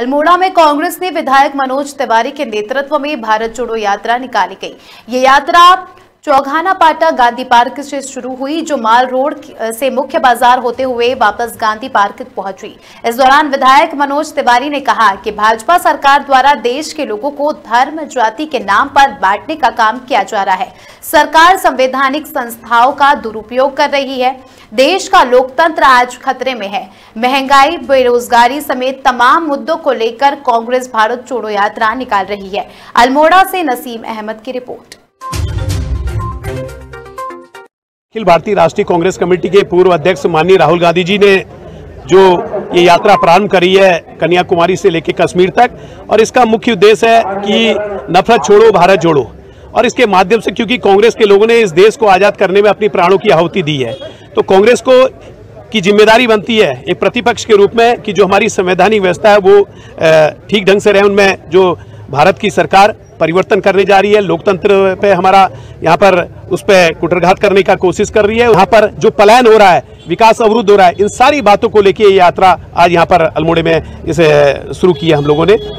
अल्मोड़ा में कांग्रेस ने विधायक मनोज तिवारी के नेतृत्व में भारत जोड़ो यात्रा निकाली गई। ये यात्रा चौघाना पाटा गांधी पार्क से शुरू हुई, जो माल रोड से मुख्य बाजार होते हुए वापस गांधी पार्क पहुंची। इस दौरान विधायक मनोज तिवारी ने कहा कि भाजपा सरकार द्वारा देश के लोगों को धर्म जाति के नाम पर बांटने का काम किया जा रहा है। सरकार संवैधानिक संस्थाओं का दुरुपयोग कर रही है। देश का लोकतंत्र आज खतरे में है। महंगाई, बेरोजगारी समेत तमाम मुद्दों को लेकर कांग्रेस भारत जोड़ो यात्रा निकाल रही है। अल्मोड़ा से नसीम अहमद की रिपोर्ट। अखिल भारतीय राष्ट्रीय कांग्रेस कमेटी के पूर्व अध्यक्ष माननीय राहुल गांधी जी ने जो ये यात्रा प्रारंभ करी है कन्याकुमारी से लेकर कश्मीर तक, और इसका मुख्य उद्देश्य है कि नफरत छोड़ो भारत जोड़ो। और इसके माध्यम से क्योंकि कांग्रेस के लोगों ने इस देश को आज़ाद करने में अपनी प्राणों की आहुति दी है, तो कांग्रेस को की जिम्मेदारी बनती है एक प्रतिपक्ष के रूप में कि जो हमारी संवैधानिक व्यवस्था है वो ठीक ढंग से रहे। उनमें जो भारत की सरकार परिवर्तन करने जा रही है, लोकतंत्र पे हमारा यहाँ पर उस पर कुटरघात करने का कोशिश कर रही है, यहाँ पर जो पलायन हो रहा है, विकास अवरुद्ध हो रहा है, इन सारी बातों को लेके ये यात्रा आज यहाँ पर अल्मोड़े में इसे शुरू की है हम लोगों ने।